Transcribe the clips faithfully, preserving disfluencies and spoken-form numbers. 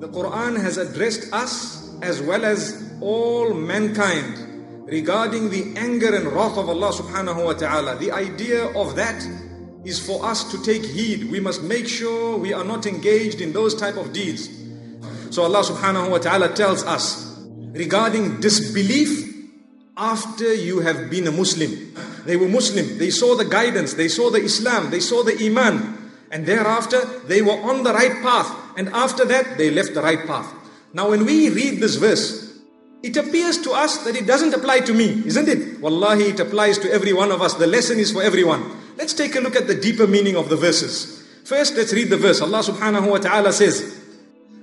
The Quran has addressed us as well as all mankind regarding the anger and wrath of Allah subhanahu wa ta'ala. The idea of that is for us to take heed. We must make sure we are not engaged in those type of deeds. So Allah subhanahu wa ta'ala tells us regarding disbelief after you have been a Muslim. They were Muslim, they saw the guidance, they saw the Islam, they saw the Iman. And thereafter, they were on the right path. And after that, they left the right path. Now when we read this verse, it appears to us that it doesn't apply to me, isn't it? Wallahi, it applies to every one of us. The lesson is for everyone. Let's take a look at the deeper meaning of the verses. First, let's read the verse. Allah subhanahu wa ta'ala says,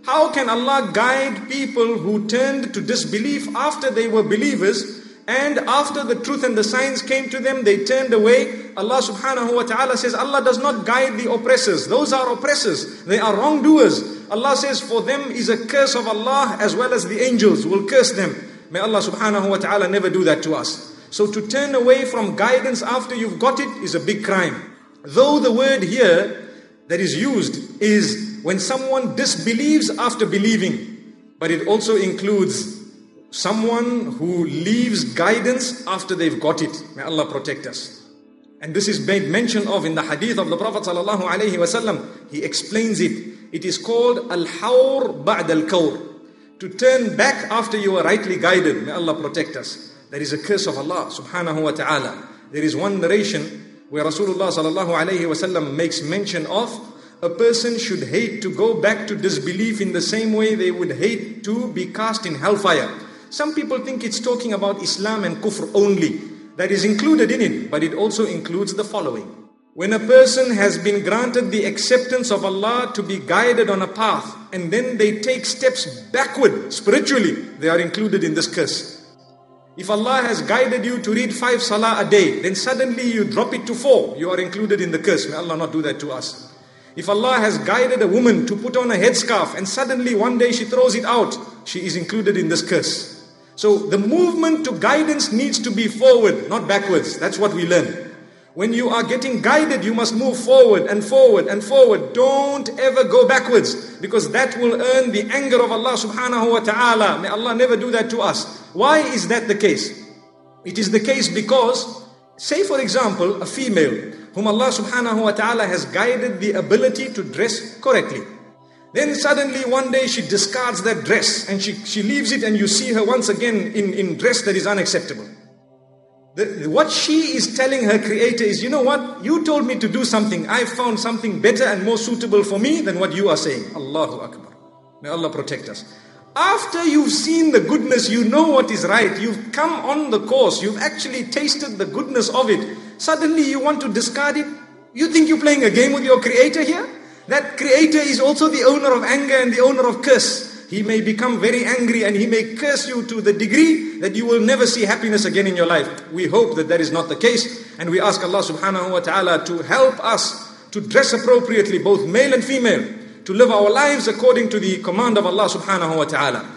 how can Allah guide people who turned to disbelief after they were believers, and after the truth and the signs came to them, they turned away? Allah subhanahu wa ta'ala says, Allah does not guide the oppressors. Those are oppressors. They are wrongdoers. Allah says, for them is a curse of Allah as well as the angels will curse them. May Allah subhanahu wa ta'ala never do that to us. So to turn away from guidance after you've got it is a big crime. Though the word here that is used is when someone disbelieves after believing, but it also includes someone who leaves guidance after they've got it. May Allah protect us. And this is made mention of in the hadith of the Prophet sallallahu alaihi wasallam. He explains it. It is called Al-Hawr Ba'd Al-Kawr. To turn back after you are rightly guided. May Allah protect us. There is a curse of Allah subhanahu wa ta'ala. There is one narration where Rasulullah sallallahu alaihi wasallam makes mention of a person should hate to go back to disbelief in the same way they would hate to be cast in hellfire. Some people think it's talking about Islam and kufr only. That is included in it, but it also includes the following. When a person has been granted the acceptance of Allah to be guided on a path, and then they take steps backward spiritually, they are included in this curse. If Allah has guided you to read five salah a day, then suddenly you drop it to four. You are included in the curse. May Allah not do that to us. If Allah has guided a woman to put on a headscarf and suddenly one day she throws it out, she is included in this curse. So the movement to guidance needs to be forward, not backwards. That's what we learn. When you are getting guided, you must move forward and forward and forward. Don't ever go backwards, because that will earn the anger of Allah subhanahu wa ta'ala. May Allah never do that to us. Why is that the case? It is the case because, say for example, a female whom Allah subhanahu wa ta'ala has guided the ability to dress correctly. Then suddenly one day she discards that dress and she, she leaves it, and you see her once again in, in dress that is unacceptable. The, what she is telling her creator is, you know what? You told me to do something. I found something better and more suitable for me than what you are saying. Allahu Akbar. May Allah protect us. After you've seen the goodness, you know what is right. You've come on the course. You've actually tasted the goodness of it. Suddenly you want to discard it. You think you're playing a game with your creator here? That creator is also the owner of anger and the owner of curse. He may become very angry and he may curse you to the degree that you will never see happiness again in your life. We hope that that is not the case. And we ask Allah subhanahu wa ta'ala to help us to dress appropriately, both male and female, to live our lives according to the command of Allah subhanahu wa ta'ala.